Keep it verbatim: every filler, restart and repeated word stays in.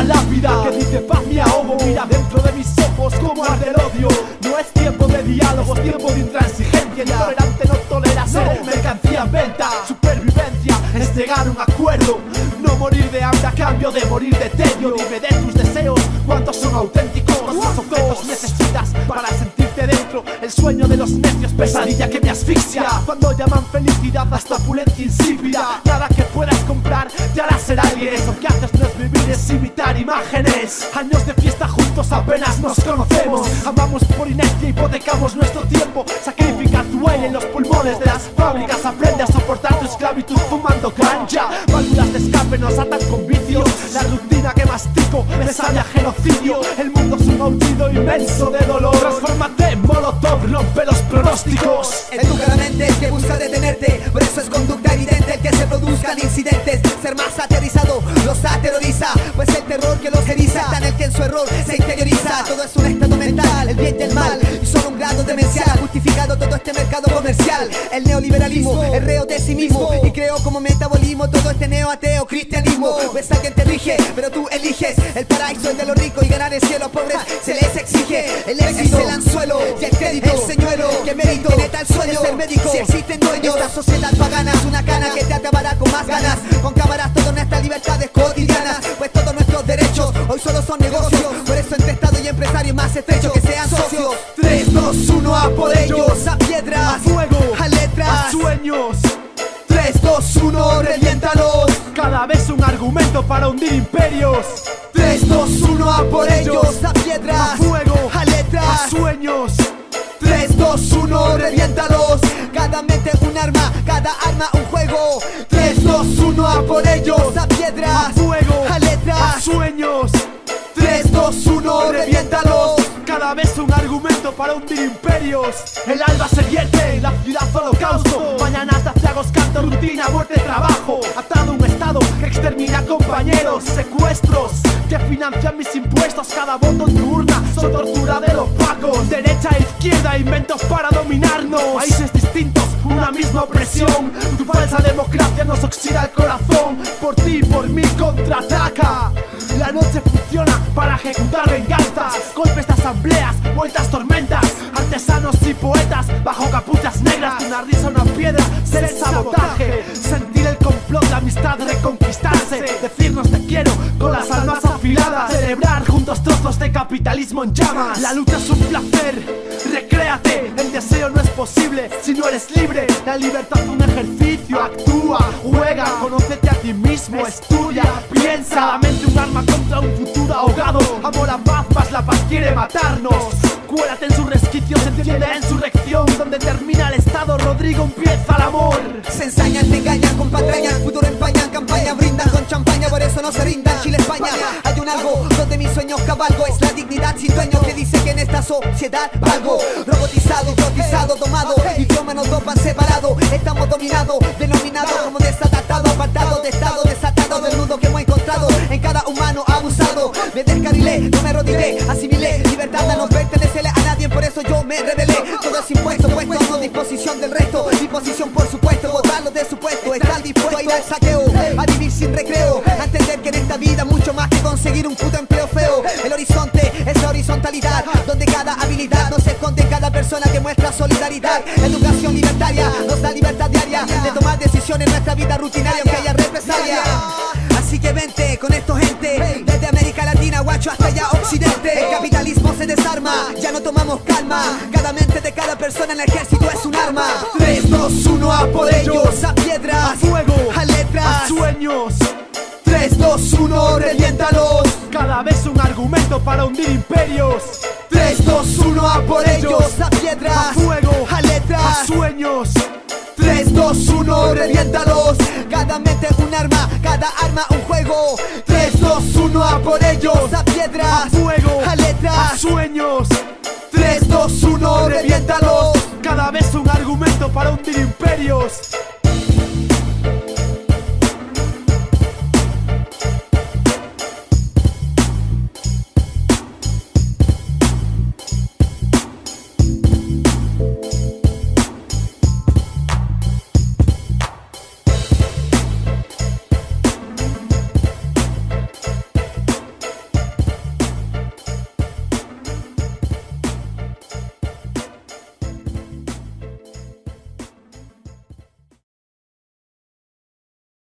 Lápida que dice paz me ahogo, mira dentro de mis ojos como arde el odio. No es tiempo de diálogo, es tiempo de intransigencia. El tolerante no tolera ser mercancía en venta. Supervivencia es llegar a un acuerdo, no morir de hambre a cambio de morir de tedio. Dime de tus deseos, cuántos son auténticos, cuántos objetos necesitas para sentirte dentro. El sueño de los necios, pesadilla que me asfixia. Cuando llaman felicidad hasta pulencia insípida, nada que puedas comprar te hará ser alguien. Eso que haces no es vivir, es imitar imágenes. Años de fiesta juntos, apenas nos conocemos. Amamos por inercia, hipotecamos nuestro tiempo. Sacrificar duele en los pulmones de las fábricas. Aprende a soportar tu esclavitud fumando ganja. Válvulas de escape nos atan con vicios. La rutina que mastico me sabe a genocidio. El mundo es un aullido inmenso de dolor. Transfórmate en molotov, rompe los pronósticos. Educa la mente que busca detenerte, por eso es conducta evidente el que se produzcan incidentes. Ser más aterrizado los aterroriza, pues el terror que los eriza tan el que en su error se interioriza. Todo es un estado mental, el bien y el mal, y solo un grado demencial, justificado todo este mercado comercial. El neoliberalismo, el reo de sí mismo, y creo como metabolismo todo este neoateo cristianismo. Ves a quien te rige, pero tú eliges. El paraíso es de los ricos y ganar el cielo a pobres se les exige. El éxito es el anzuelo y el crédito, el señuelo que mérito, que neta el sueño, ser médico si existen dueños. Esta sociedad pagana es una cana que te acabará con más ganas, con cámaras todas nuestras libertades cotidianas. Pues todos nuestros derechos hoy solo son negocios, por eso entre Estado y empresarios más estrechos que sean socios. Tres, dos, uno, a por ellos, a piedras, a fuego, a letras, a sueños. Tres, dos, uno, reviéntalos. Cada vez un argumento para hundir imperios. Tres, dos, uno, a por ellos, a piedras, a fuego, a letras, a sueños. Tres, dos, uno, reviéntalos. Cada mente un arma, cada arma un juego. Tres, dos, uno, a por ellos, a piedras, a fuego, a letras, a sueños. Tres, dos, uno, reviéntalos. Cada vez un argumento para hundir imperios. El alba se vierte, la ciudad holocausto. Mañanas de aciagos, canto, rutina, muerte, trabajo. Atado a un estado que extermina compañeros. Secuestros que financian mis impuestos. Cada voto en tu urna son tortura de los pacos. Derecha e izquierda, inventos para dominarnos. Países distintos, una misma opresión. Tu falsa democracia nos oxida el corazón. Por ti y por mí contraataca. La noche funciona para ejecutar venganzas. Golpes de asambleas, vueltas tormentas. Artesanos y poetas bajo capuchas negras. Una risa, una piedra, ser el sabotaje. Sentir el complot, la amistad, reconquistarse. Decirnos te quiero con las almas afiladas. Celebrar juntos trozos de capitalismo en llamas. La lucha es un placer, recréate. El deseo no es posible si no eres libre. La libertad es un ejercicio, actúa, juega. Conócete a ti mismo, es tuya, piensa. La mente un arma contra un futuro ahogado. Amor a paz, más la paz quiere matarnos. Cuélate en sus resquicios, entiende la insurrección. Donde termina el Estado, Rodrigo empieza el amor. Se ensañan, te engañan con patrañas, futuro empañan, campaña brindan con champaña, por eso no se rindan. Chile, España, hay un algo donde mis sueños cabalgo. Es la dignidad sin dueño que dice que en esta sociedad valgo. Robotizado, hipnotizado, domado, idioma nos dopa separado. Estamos dominados, denominados como desatatados, apartados de Estado, desatado del nudo que hemos encontrado en cada humano abusado. Me descarrilé, no me rodilé, asimilé, libertad a no pertenecerle a nadie, por eso yo me rebelé. Todo es impuesto, puesto a no disposición del resto. Mi posición por supuesto, votarlo de supuesto. Estar dispuesto a ir al saqueo, a vivir sin recreo, a entender que en esta vida mucho más que conseguir un puto empleo feo. El horizonte es la horizontalidad, donde cada habilidad no se esconde en cada persona que muestra solidaridad. Educación libertaria nos da libertad diaria de tomar decisiones en nuestra vida rutinaria, aunque haya represalia. Así que vente con esto gente, desde América Latina, guacho, hasta allá occidente. El capitalismo se desarma, ya no tomamos calma. Cada mente de cada persona en el ejército es un arma. Tres, dos, uno, a por ellos, a piedras, a fuego, a letras, a sueños. Tres, dos, uno, reviéntalos. Cada vez un argumento para hundir imperios. Tres, dos, uno, a por ellos, a piedras, a fuego, a letras, a sueños. Tres, dos, uno, reviéntalos. Cada mente un arma, cada arma un juego. Tres, dos, uno, a por ellos, a piedras, a fuego, a letras, a sueños. Tres, dos, uno, reviéntalos. Cada vez un argumento para hundir imperios.